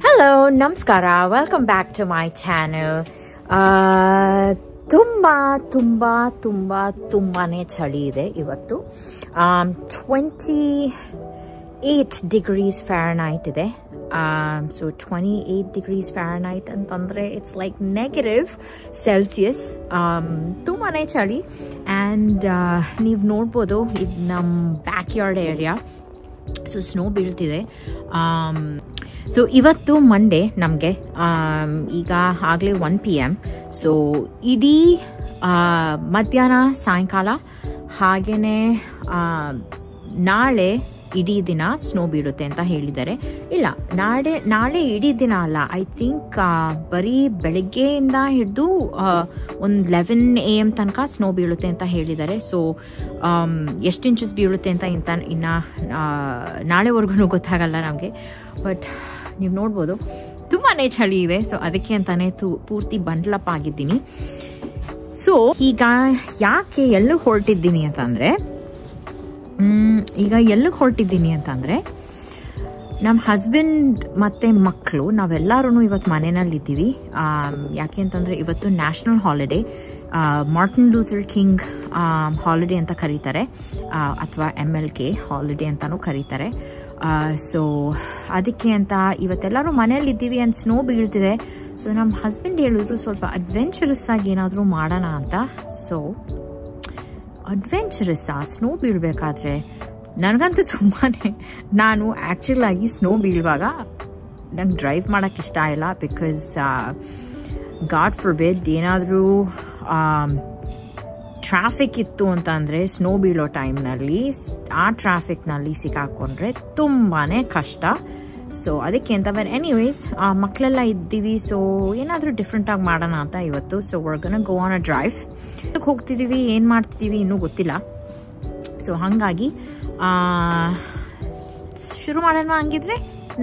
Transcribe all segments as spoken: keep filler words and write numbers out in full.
Hello, Namaskara. Welcome back to my channel. Uh, Tumba, Tumba, Tumba, Tumbane Chali ide Ivattu. Um, twenty-eight degrees Fahrenheit ide. Um, so twenty-eight degrees Fahrenheit and Tandre, it's like negative Celsius. Um, Tumbane Chali. And uh, Neev Nodbodu, id nam backyard area. So snow built ide. Um, So, ivattu Monday, namge um, iga agle one p m So, idi uh, madhyana sainkala hagene uh, naale idi dina snow bidutte anta helidare. Illa naade naale idi dina alla, I think uh, bari beligge inda hiddu uh, eleven a m tanaka snow bidutte anta helidare. So um ಎಷ್ಟು inches bidutte anta inta inna uh, naale vargunu gothagalla namge, but ನೀವು ನೋಡಬಹುದು ತುಂಬಾನೇ ಚಳಿ ಇದೆ. So ಅದಕ್ಕೆ ಅಂತಾನೆ ಪೂರ್ತಿ bundle up ಆಗಿದ್ದೀನಿ. ಸೊ ಈಗ ಯಾಕೆ ಎಲ್ಲೂ ಹೊರಟಿದ್ದೀನಿ ಅಂತಂದ್ರೆ, ಈಗ ಎಲ್ಲೂ ಹೊರಟಿದ್ದೀನಿ ಅಂತಂದ್ರೆ ನಮ್ಮ ಹಸ್ಬೆಂಡ್ ಮತ್ತೆ ಮಕ್ಕಳು ನಾವೆಲ್ಲರೂ ಇವತ್ತು ಮನೆಯಲ್ಲಿ ಇದ್ದೀವಿ. ಯಾಕೆ ಅಂತಂದ್ರೆ ಇವತ್ತು national holiday, Martin Luther King holiday ಅಂತ ಕರೀತಾರೆ, ಅಥವಾ ಎಮ್ ಎಲ್ ಕೆ ಹಾಲಿಡೇ ಅಂತಾನೂ ಕರೀತಾರೆ. ಸೊ ಅದಕ್ಕೆ ಅಂತ ಇವತ್ತೆಲ್ಲರೂ ಮನೆಯಲ್ಲಿದ್ದೀವಿ ಆ್ಯಂಡ್ ಸ್ನೋ ಬೀಳ್ತಿದೆ. ಸೊ ನಮ್ಮ ಹಸ್ಬೆಂಡ್ ಹೇಳಿದ್ರು ಸ್ವಲ್ಪ ಅಡ್ವೆಂಚರಸ್ ಆಗಿ ಏನಾದರೂ ಮಾಡೋಣ ಅಂತ. ಸೊ ಅಡ್ವೆಂಚರಸ್ಸಾ ಸ್ನೋ ಬೀಳಬೇಕಾದ್ರೆ? ನನಗಂತೂ ತುಂಬಾ, ನಾನು ಆ್ಯಕ್ಚುಲಾಗಿ ಸ್ನೋ ಬೀಳುವಾಗ ನಂಗೆ ಡ್ರೈವ್ ಮಾಡೋಕ್ಕೆ ಇಷ್ಟ ಇಲ್ಲ. ಬಿಕಾಸ್ ಗಾಡ್ ಫಾರ್ ಬಿಡ್ ಏನಾದರೂ ಟ್ರಾಫಿಕ್ ಇತ್ತು ಅಂತ ಅಂದರೆ ಸ್ನೋ ಬೀಳೋ ಟೈಮ್ನಲ್ಲಿ ಆ ಟ್ರಾಫಿಕ್ನಲ್ಲಿ ಸಿಕ್ಕಾಕೊಂಡ್ರೆ ತುಂಬಾ ಕಷ್ಟ. ಸೊ ಅದಕ್ಕೆ ಅಂತ ಬರ್ ಎನಿವೇಸ್ ಮಕ್ಕಳೆಲ್ಲ ಇದ್ದೀವಿ. ಸೊ ಏನಾದರೂ ಡಿಫ್ರೆಂಟಾಗಿ ಮಾಡೋಣ ಅಂತ ಇವತ್ತು. ಸೊ ಹೊರ್ಗನ ಗೋ ಆನ್ ಅ ಡ್ರೈವ್ ಹೋಗ್ತಿದ್ದೀವಿ, ಏನು ಮಾಡ್ತಿದ್ದೀವಿ ಇನ್ನೂ ಗೊತ್ತಿಲ್ಲ. ಸೊ ಹಾಗಾಗಿ ಶುರು ಮಾಡೋಣ ಹಂಗಿದ್ರೆ.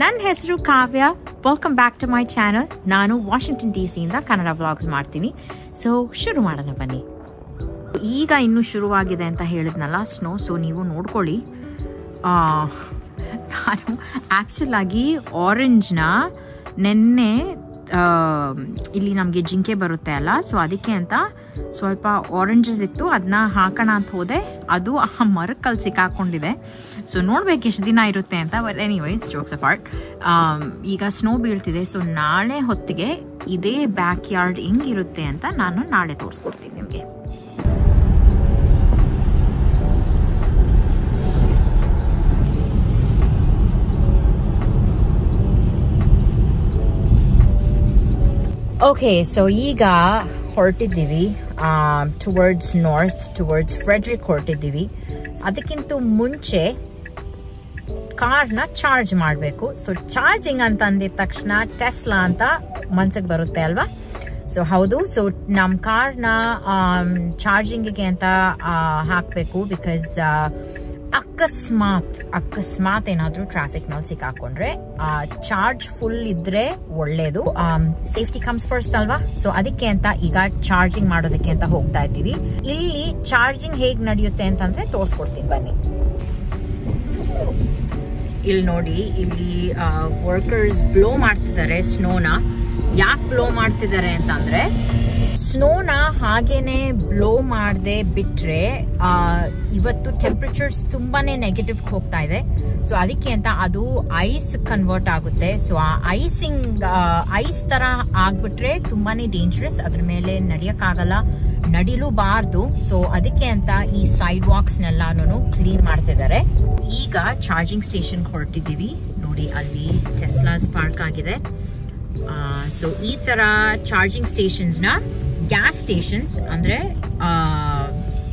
ನನ್ನ ಹೆಸರು Kavya, welcome back to my channel. ನಾನು ವಾಷಿಂಗ್ಟನ್ ಡಿ ಸಿಯಿಂದ ಕನ್ನಡ ವ್ಲಾಗ್ಸ್ ಮಾಡ್ತೀನಿ. ಸೊ ಶುರು ಮಾಡೋಣ ಬನ್ನಿ. ಈಗ ಇನ್ನೂ ಶುರುವಾಗಿದೆ ಅಂತ ಹೇಳಿದ್ನಲ್ಲ ಸ್ನೋ. ಸೊ ನೀವು ನೋಡ್ಕೊಳ್ಳಿ, ನಾನು ಆ್ಯಕ್ಚುಲಾಗಿ ಆರೆಂಜ್ನ ನೆನ್ನೆ ಇಲ್ಲಿ ನಮಗೆ ಜಿಂಕೆ ಬರುತ್ತೆ ಅಲ್ಲ, ಸೊ ಅದಕ್ಕೆ ಅಂತ ಸ್ವಲ್ಪ ಆರೆಂಜಸ್ ಇತ್ತು, ಅದನ್ನ ಹಾಕೋಣ ಅಂತ ಹೋದೆ, ಅದು ಆ ಮರಕ್ಕಲ್ಲಿ ಸಿಕ್ಕಾಕೊಂಡಿದೆ. ಸೊ ನೋಡ್ಬೇಕು ಎಷ್ಟು ದಿನ ಇರುತ್ತೆ ಅಂತ. ಬಟ್ ಎನಿವೇಸ್ ಜೋಕ್ಸ್ ಅಪಾರ್ಟ್, ಈಗ ಸ್ನೋ ಬೀಳ್ತಿದೆ. ಸೊ ನಾಳೆ ಹೊತ್ತಿಗೆ ಇದೇ ಬ್ಯಾಕ್ ಯಾರ್ಡ್ ಹೆಂಗಿರುತ್ತೆ ಅಂತ ನಾನು ನಾಳೆ ತೋರಿಸ್ಕೊಡ್ತೀನಿ ನಿಮಗೆ. ಓಕೆ, ಸೊ ಈಗ ಹೊರಟಿದ್ದೀವಿ ಟುವರ್ಡ್ಸ್ ನಾರ್ತ್, ಟುವರ್ಡ್ಸ್ ಫ್ರೆಡ್ರಿಕ್ ಹೊರಟಿದ್ದೀವಿ. ಅದಕ್ಕಿಂತ ಮುಂಚೆ ಕಾರ್ನ ಚಾರ್ಜ್ ಮಾಡಬೇಕು. ಸೊ ಚಾರ್ಜಿಂಗ್ ಅಂತ ಅಂದಿದ ತಕ್ಷಣ ಟೆಸ್ಲಾ ಅಂತ ಮನಸ್ಸಿಗೆ ಬರುತ್ತೆ ಅಲ್ವಾ? ಸೊ ಹೌದು, ಸೊ ನಮ್ಮ ಕಾರ್ನ ಚಾರ್ಜಿಂಗಿಗೆ ಅಂತ ಹಾಕಬೇಕು. ಬಿಕಾಸ್ ಅಕಸ್ಮಾತ್ ಅಕಸ್ಮಾತ್ ಏನಾದರೂ ಟ್ರಾಫಿಕ್ನಲ್ಲಿ ಸಿಕ್ಕಾಕೊಂಡ್ರೆ ಚಾರ್ಜ್ ಫುಲ್ ಇದ್ರೆ ಒಳ್ಳೇದು. ಸೇಫ್ಟಿ ಕಮ್ಸ್ ಫಸ್ಟ್ ಅಲ್ವಾ? ಸೊ ಅದಕ್ಕೆ ಅಂತ ಈಗ ಚಾರ್ಜಿಂಗ್ ಮಾಡೋದಕ್ಕೆ ಅಂತ ಹೋಗ್ತಾ ಇದ್ದೀವಿ. ಇಲ್ಲಿ ಚಾರ್ಜಿಂಗ್ ಹೇಗೆ ನಡೆಯುತ್ತೆ ಅಂತಂದ್ರೆ ತೋರಿಸ್ಕೊಡ್ತೀನಿ ಬನ್ನಿ. ಇಲ್ಲಿ ನೋಡಿ, ಇಲ್ಲಿ ವರ್ಕರ್ಸ್ ಬ್ಲೋ ಮಾಡ್ತಿದ್ದಾರೆ ಸ್ನೋನ. ಯಾಕೆ ಬ್ಲೋ ಮಾಡ್ತಿದ್ದಾರೆ ಅಂತಂದ್ರೆ ಸ್ನೋನ ಹಾಗೇನೆ ಬ್ಲೋ ಮಾಡದೆ ಬಿಟ್ರೆ ಇವತ್ತು ಟೆಂಪ್ರೇಚರ್ಸ್ ತುಂಬಾನೇ ನೆಗೆಟಿವ್ ಹೋಗ್ತಾ ಇದೆ. ಸೊ ಅದಕ್ಕೆ ಅಂತ ಅದು ಐಸ್ ಕನ್ವರ್ಟ್ ಆಗುತ್ತೆ. ಸೊ ಆ ಐಸಿಂಗ್ ಐಸ್ ತರ ಆಗ್ಬಿಟ್ರೆ ತುಂಬಾನೇ ಡೇಂಜರಸ್, ಅದ್ರ ಮೇಲೆ ನಡೆಯಕ್ಕಾಗಲ್ಲ, ನಡಿಲೂಬಾರ್ದು. ಸೊ ಅದಕ್ಕೆ ಅಂತ ಈ ಸೈಡ್ ವಾಕ್ಸ್ ನೆಲ್ಲಾನು ಕ್ಲೀನ್ ಮಾಡ್ತಿದ್ದಾರೆ. ಈಗ ಚಾರ್ಜಿಂಗ್ ಸ್ಟೇಷನ್ ಹೊರಟಿದ್ದೀವಿ. ನೋಡಿ ಅಲ್ಲಿ ಟೆಸ್ಲಾಸ್ ಪಾರ್ಕ್ ಆಗಿದೆ. ಸೊ ಈ ತರ ಚಾರ್ಜಿಂಗ್ ಸ್ಟೇಷನ್ಸ್ನ ಗ್ಯಾಸ್ ಸ್ಟೇಷನ್ಸ್ ಅಂದರೆ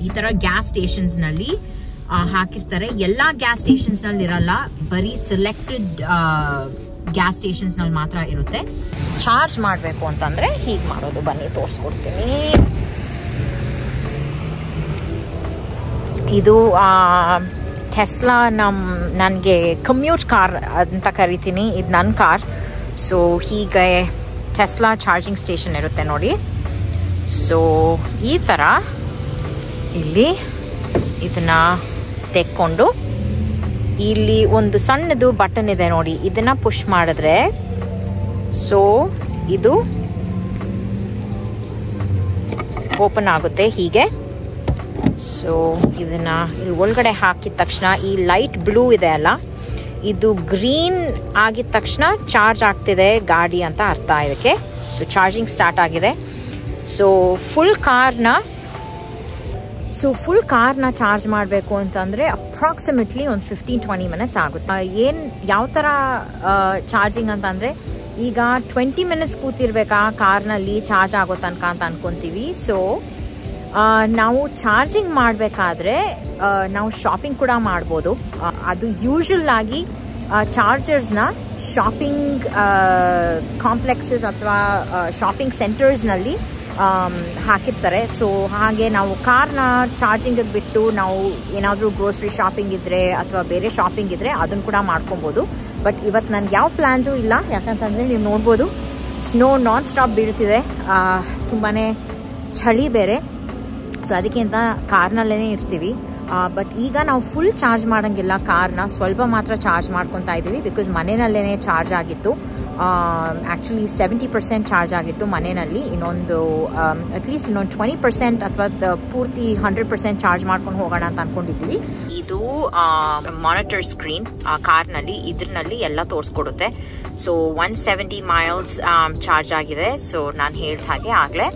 ಈ ಥರ ಗ್ಯಾಸ್ ಸ್ಟೇಷನ್ಸ್ನಲ್ಲಿ ಹಾಕಿರ್ತಾರೆ. ಎಲ್ಲ ಗ್ಯಾಸ್ ಸ್ಟೇಷನ್ಸ್ನಲ್ಲಿ ಇರಲ್ಲ, ಬರೀ ಸೆಲೆಕ್ಟೆಡ್ ಗ್ಯಾಸ್ ಸ್ಟೇಷನ್ಸ್ನಲ್ಲಿ ಮಾತ್ರ ಇರುತ್ತೆ. ಚಾರ್ಜ್ ಮಾಡಬೇಕು ಅಂತಂದರೆ ಹೀಗೆ ಮಾಡೋದು. ಬನ್ನಿ ತೋರಿಸ್ಕೊಡ್ತೀನಿ. ಇದು ಟೆಸ್ಲಾ ನಮ್ಮ ನನಗೆ ಕಮ್ಯೂಟ್ ಕಾರ್ ಅಂತ ಕರಿತೀನಿ, ಇದು ನನ್ನ ಕಾರ್. ಸೊ ಹೀಗೆ ಟೆಸ್ಲಾ ಚಾರ್ಜಿಂಗ್ ಸ್ಟೇಷನ್ ಇರುತ್ತೆ ನೋಡಿ. ಸೊ ಈ ಥರ ಇಲ್ಲಿ ಇದನ್ನ ತೆಕ್ಕೊಂಡು ಇಲ್ಲಿ ಒಂದು ಸಣ್ಣದು ಬಟನ್ ಇದೆ ನೋಡಿ, ಇದನ್ನ ಪುಷ್ ಮಾಡಿದ್ರೆ So ಇದು ಓಪನ್ ಆಗುತ್ತೆ ಹೀಗೆ. ಸೊ ಇದನ್ನ ಇಲ್ಲಿ ಒಳಗಡೆ ಹಾಕಿದ ತಕ್ಷಣ ಈ ಲೈಟ್ ಬ್ಲೂ ಇದೆ ಅಲ್ಲ, ಇದು ಗ್ರೀನ್ ಆಗಿದ ತಕ್ಷಣ ಚಾರ್ಜ್ ಆಗ್ತಿದೆ ಗಾಡಿ ಅಂತ ಅರ್ಥ ಇದಕ್ಕೆ. ಸೊ ಚಾರ್ಜಿಂಗ್ ಸ್ಟಾರ್ಟ್ ಆಗಿದೆ. ಸೊ ಫುಲ್ ಕಾರ್ನ ಸೊ ಫುಲ್ ಕಾರ್ನ ಚಾರ್ಜ್ ಮಾಡಬೇಕು ಅಂತಂದರೆ ಅಪ್ರಾಕ್ಸಿಮೇಟ್ಲಿ ಒಂದು ಫಿಫ್ಟೀನ್ ಟ್ವೆಂಟಿ ಮಿನಿಟ್ಸ್ ಆಗುತ್ತೆ. ಏನು ಯಾವ ಥರ ಚಾರ್ಜಿಂಗ್ ಅಂತಂದರೆ, ಈಗ ಟ್ವೆಂಟಿ ಮಿನಿಟ್ಸ್ ಕೂತಿರ್ಬೇಕಾ ಕಾರ್ನಲ್ಲಿ ಚಾರ್ಜ್ ಆಗೋ ತನಕ ಅಂತ ಅನ್ಕೊತೀವಿ. ಸೊ ನಾವು ಚಾರ್ಜಿಂಗ್ ಮಾಡಬೇಕಾದ್ರೆ ನಾವು ಶಾಪಿಂಗ್ ಕೂಡ ಮಾಡ್ಬೋದು. ಅದು ಯೂಶುವಲ್ ಆಗಿ ಚಾರ್ಜರ್ಸ್ನ ಶಾಪಿಂಗ್ ಕಾಂಪ್ಲೆಕ್ಸಸ್ ಅಥವಾ ಶಾಪಿಂಗ್ ಸೆಂಟರ್ಸ್ನಲ್ಲಿ ಹಾಕಿರ್ತಾರೆ. ಸೊ ಹಾಗೆ ನಾವು ಕಾರ್ನ ಚಾರ್ಜಿಂಗಿಗೆ ಬಿಟ್ಟು ನಾವು ಏನಾದರೂ ಗ್ರೋಸರಿ ಶಾಪಿಂಗ್ ಇದ್ದರೆ ಅಥವಾ ಬೇರೆ ಶಾಪಿಂಗ್ ಇದ್ದರೆ ಅದನ್ನು ಕೂಡ ಮಾಡ್ಕೊಬೋದು. ಬಟ್ ಇವತ್ತು ನನಗೆ ಯಾವ ಪ್ಲ್ಯಾನ್ಸು ಇಲ್ಲ, ಯಾಕಂತಂದರೆ ನೀವು ನೋಡ್ಬೋದು ಸ್ನೋ ನಾನ್ ಸ್ಟಾಪ್ ಬೀಳ್ತಿದೆ, ತುಂಬಾ ಚಳಿ ಬೇರೆ. ಸೊ ಅದಕ್ಕಿಂತ ಕಾರ್ನಲ್ಲೇ ಇರ್ತೀವಿ. ಬಟ್ ಈಗ ನಾವು ಫುಲ್ ಚಾರ್ಜ್ ಮಾಡೋಂಗಿಲ್ಲ ಕಾರ್ನ, ಸ್ವಲ್ಪ ಮಾತ್ರ ಚಾರ್ಜ್ ಮಾಡ್ಕೊತಾ ಇದ್ದೀವಿ. ಬಿಕಾಸ್ ಮನೆಯಲ್ಲೇ ಚಾರ್ಜ್ ಆಗಿತ್ತು, ಆ್ಯಕ್ಚುಲಿ ಸೆವೆಂಟಿ ಪರ್ಸೆಂಟ್ ಚಾರ್ಜ್ ಆಗಿತ್ತು ಮನೆಯಲ್ಲಿ. ಇನ್ನೊಂದು ಅಟ್ಲೀಸ್ಟ್ ಇನ್ನೊಂದು ಟ್ವೆಂಟಿ ಪರ್ಸೆಂಟ್ ಅಥವಾ ಪೂರ್ತಿ ಹಂಡ್ರೆಡ್ ಪರ್ಸೆಂಟ್ ಚಾರ್ಜ್ ಮಾಡ್ಕೊಂಡು ಹೋಗೋಣ ಅಂತ ಅನ್ಕೊಂಡಿದ್ದೀವಿ. ಇದು ಮಾನಿಟರ್ ಸ್ಕ್ರೀನ್ ಕಾರ್ನಲ್ಲಿ, ಇದ್ರಲ್ಲಿ ಎಲ್ಲ ತೋರಿಸ್ಕೊಡುತ್ತೆ. So one seventy miles charge ಆಗಿದೆ. ಸೊ ನಾನು ಹೇಳಿದ ಹಾಗೆ ಆಗಲೇ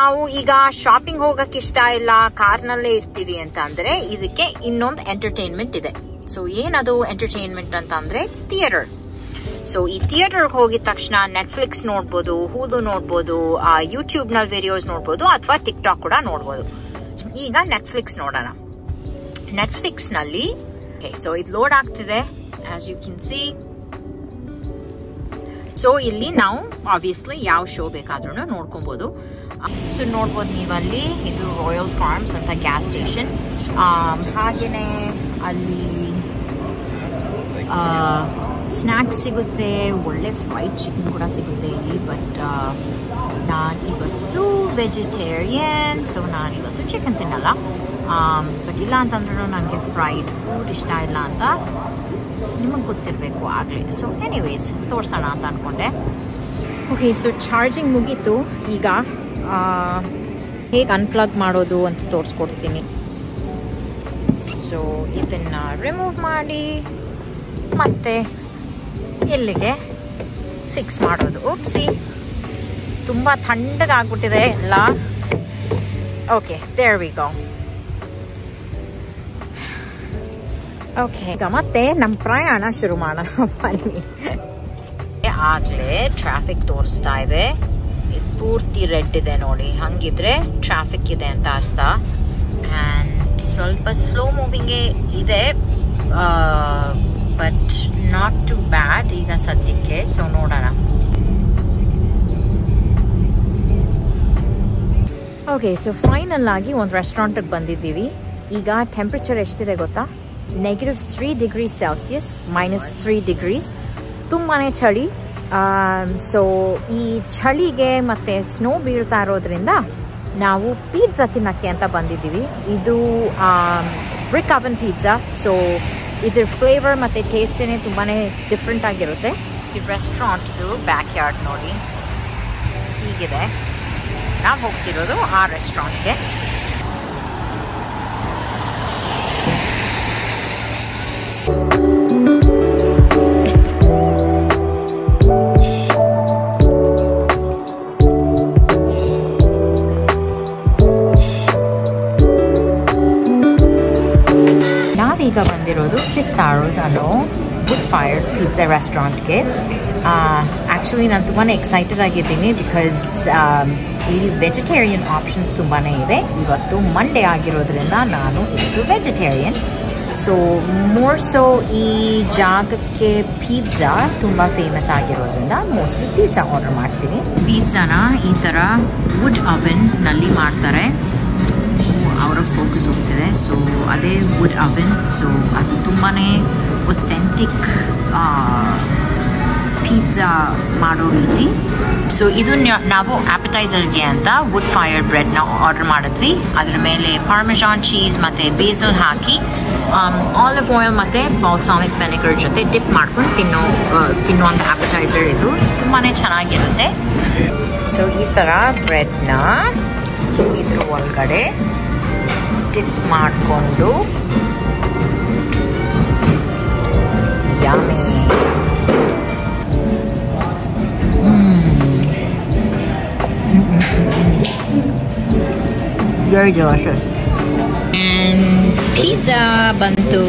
ನಾವು ಈಗ ಶಾಪಿಂಗ್ ಹೋಗಕ್ಕೆ ಇಷ್ಟ ಇಲ್ಲ ಕಾರ್ನಲ್ಲೇ ಇರ್ತೀವಿ ಅಂತ ಅಂದ್ರೆ ಇದಕ್ಕೆ ಇನ್ನೊಂದು ಎಂಟರ್ಟೈನ್ಮೆಂಟ್ ಇದೆ. ಸೊ ಏನದು ಎಂಟರ್ಟೈನ್ಮೆಂಟ್ ಅಂತ ಅಂದ್ರೆ ಥಿಯೇಟರ್. ಸೊ ಈ ಥಿಯೇಟರ್ಗೆ ಹೋಗಿದ ತಕ್ಷಣ ನೆಟ್ಫ್ಲಿಕ್ಸ್ ನೋಡ್ಬೋದು, ಹೂಲು ನೋಡ್ಬೋದು, ಯೂಟ್ಯೂಬ್ನಲ್ಲಿ ವಿಡಿಯೋಸ್ ನೋಡ್ಬೋದು, ಅಥವಾ ಟಿಕ್ ಟಾಕ್ ಕೂಡ ನೋಡ್ಬೋದು. ಈಗ ನೆಟ್ಫ್ಲಿಕ್ಸ್ ನೋಡೋಣ. ನೆಟ್ಫ್ಲಿಕ್ಸ್ನಲ್ಲಿ ಸೊ ಇದು ಲೋಡ್ ಆಗ್ತಿದೆ as you can see. So ಇಲ್ಲಿ ನಾವು ಆಬ್ವಿಯಸ್ಲಿ ಯಾವ ಶೋ ಬೇಕಾದ್ರೂ ನೋಡ್ಕೊಬೋದು. ಸೊ ನೋಡ್ಬೋದು ನೀವಲ್ಲಿ ಇದು ರಾಯಲ್ ಫಾರ್ಮ್ಸ್ ಅಂತ ಗ್ಯಾಸ್ ಸ್ಟೇಷನ್, ಹಾಗೆಯೇ ಅಲ್ಲಿ ಸ್ನ್ಯಾಕ್ಸ್ ಸಿಗುತ್ತೆ, ಒಳ್ಳೆ ಫ್ರೈಡ್ ಚಿಕನ್ ಕೂಡ ಸಿಗುತ್ತೆ ಇಲ್ಲಿ. ಬಟ್ ನಾನು ಇವತ್ತು ವೆಜಿಟೇರಿಯನ್, ಸೊ ನಾನಿವತ್ತು ಚಿಕನ್ ತಿನ್ನಲ್ಲ. ಬಟ್ ಇಲ್ಲ ಅಂತಂದ್ರೂ ನನಗೆ ಫ್ರೈಡ್ ಫುಡ್ ಇಷ್ಟ ಇಲ್ಲ ಅಂತ ನಿಮಗೆ ಗೊತ್ತಿರಬೇಕು ಆಗಲೇ. ಸೊ ಎನಿವೇಸ್ ತೋರಿಸೋಣ ಅಂತ ಅಂದ್ಕೊಂಡೆ. ಓಕೆ, ಸೊ ಚಾರ್ಜಿಂಗ್ ಮುಗೀತು. ಈಗ ಹೇಗೆ ಅನ್ಪ್ಲಗ್ ಮಾಡೋದು ಅಂತ ತೋರಿಸ್ಕೊಡ್ತೀನಿ. ಸೊ ಇದನ್ನು ರಿಮೂವ್ ಮಾಡಿ ಮತ್ತೆ ಎಲ್ಲಿಗೆ ಫಿಕ್ಸ್ ಮಾಡೋದು. ಓಪ್ಸಿ, ತುಂಬ ಥಂಡಗಾಗ್ಬಿಟ್ಟಿದೆ ಎಲ್ಲ. Okay, there we go. Okay, ಈಗ ಮತ್ತೆ ನಮ್ಮ ಪ್ರಯಾಣ ಶುರು ಮಾಡೋಣ ಬನ್ನಿ. ಆಗಲೇ ಟ್ರಾಫಿಕ್ ತೋರಿಸ್ತಾ ಇದೆ, ಇದು ಪೂರ್ತಿ ರೆಡ್ ಇದೆ ನೋಡಿ, ಹಂಗಿದ್ರೆ ಟ್ರಾಫಿಕ್ ಇದೆ ಅಂತ ಅರ್ಥ. ಆ್ಯಂಡ್ ಸ್ವಲ್ಪ ಸ್ಲೋ ಮೂವಿಂಗೇ ಇದೆ, ಬಟ್ ನಾಟ್ ಟು ಬ್ಯಾಡ್ ಈಗ ಸದ್ಯಕ್ಕೆ. ಸೊ ನೋಡೋಣ. ಓಕೆ, ಸೊ ಫೈನಲ್ ಆಗಿ ಒಂದು ರೆಸ್ಟೋರೆಂಟಿಗೆ ಬಂದಿದ್ದೀವಿ. ಈಗ ಟೆಂಪ್ರೇಚರ್ ಎಷ್ಟಿದೆ ಗೊತ್ತಾ? Negative three degree Celsius, minus three degrees. ತುಂಬಾ ಚಳಿ. ಸೊ ಈ ಚಳಿಗೆ ಮತ್ತು ಸ್ನೋ ಬೀಳ್ತಾ ಇರೋದ್ರಿಂದ ನಾವು ಪಿಜ್ಜಾ ತಿನ್ನೋಕ್ಕೆ ಅಂತ ಬಂದಿದ್ದೀವಿ. ಇದು ಬ್ರಿಕ್ ಅವನ್ ಪಿಜ್ಜಾ. ಸೊ ಇದ್ರ ಫ್ಲೇವರ್ ಮತ್ತು ಟೇಸ್ಟೇ ತುಂಬಾ ಡಿಫ್ರೆಂಟ್ ಆಗಿರುತ್ತೆ. ಈ ರೆಸ್ಟೋರೆಂಟ್ದು ಬ್ಯಾಕ್ ಯಾರ್ಡ್ ನೋಡಿ ಹೀಗಿದೆ. ನಾವು ಹೋಗ್ತಿರೋದು ಆ ರೆಸ್ಟೋರೆಂಟ್ಗೆ. ನಾವೀಗ ಬಂದಿರೋದು ಪಿಸ್ತಾರೋಸ್ ಅನ್ನೋ ವುಡ್ ಫೈರ್ಡ್ ಪಿಜ್ಜಾ ರೆಸ್ಟೋರೆಂಟ್ಗೆ. ಆ್ಯಕ್ಚುಲಿ ನಾನು ತುಂಬಾ ಎಕ್ಸೈಟೆಡ್ ಆಗಿದ್ದೀನಿ ಬಿಕಾಸ್ ಇಲ್ಲಿ ವೆಜಿಟೇರಿಯನ್ ಆಪ್ಷನ್ಸ್ ತುಂಬಾ ಇದೆ. ಇವತ್ತು ಮಂಡೇ ಆಗಿರೋದ್ರಿಂದ ನಾನು ಇವತ್ತು ವೆಜಿಟೇರಿಯನ್. ಸೊ ಮೋರ್ ಸೊ ಈ ಜಾಗಕ್ಕೆ ಪಿಜ್ಜಾ ತುಂಬ ಫೇಮಸ್ ಆಗಿರೋದ್ರಿಂದ ಮೋಸ್ಟ್ಲಿ ಪಿಜ್ಜಾ ಆರ್ಡರ್ ಮಾಡ್ತೀನಿ. ಪಿಜ್ಜಾನ ಈ ಥರ ವುಡ್ ಅವನ್ನಲ್ಲಿ ಮಾಡ್ತಾರೆ. ಅವರ ಫೋಕಸ್ ಹೋಗ್ತಿದೆ. ಸೊ ಅದೇ ವುಡ್ ಅವನ್, ಸೊ ಅದು ತುಂಬಾ authentic pizza mado reeti. So idu navu appetizer ge anta wood fire bread na order madidvi. Adra mele parmesan cheese matte basil haki um, olive oil matte balsamic vinegar jote dip madkon tinno tinno anta appetizer idu tumbane chanagirutte. So ee tara bread na idru olgade dip madkondo yummy. Very delicious. And pizza bantu.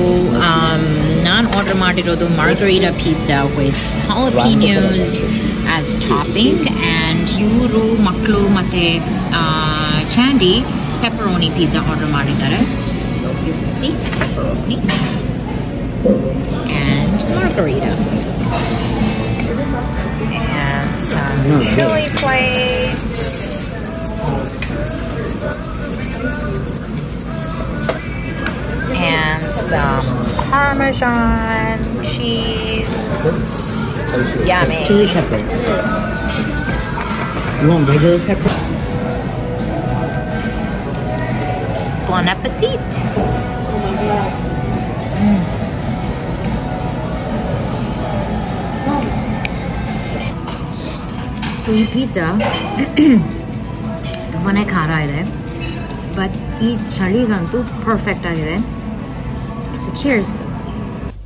Um, nan order madirodu margarita pizza with jalapenos as topping, and yuru maklu mate uh, chandi pepperoni pizza order madidare. So you can see pepperoni and margarita. And some no, chili flakes. And some parmesan cheese. Yummy. Chili pepper. You want regular pepper? Bon appetit. Oh my god. Mm. Wow. So, this pizza, the one I had, but this chili is perfect. So cheers.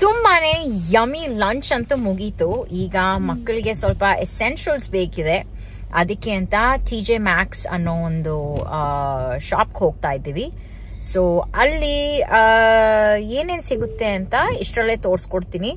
ತುಂಬಾನೇ yummy lunch ಅಂತ ಮುಗೀತು. ಈಗ ಮಕ್ಕಳಿಗೆ ಸ್ವಲ್ಪ essentials ಬೇಕಿದೆ, ಅದಕ್ಕೆ ಅಂತ TJ Max ಅನ್ನೋ ಒಂದು ಶಾಪ್ ಹೋಗ್ತಾ ಇದ್ದೀವಿ. ಸೊ ಅಲ್ಲಿ ಏನೇನ್ ಸಿಗುತ್ತೆ ಅಂತ ಇಷ್ಟರಲ್ಲೇ ತೋರಿಸ್ಕೊಡ್ತೀನಿ.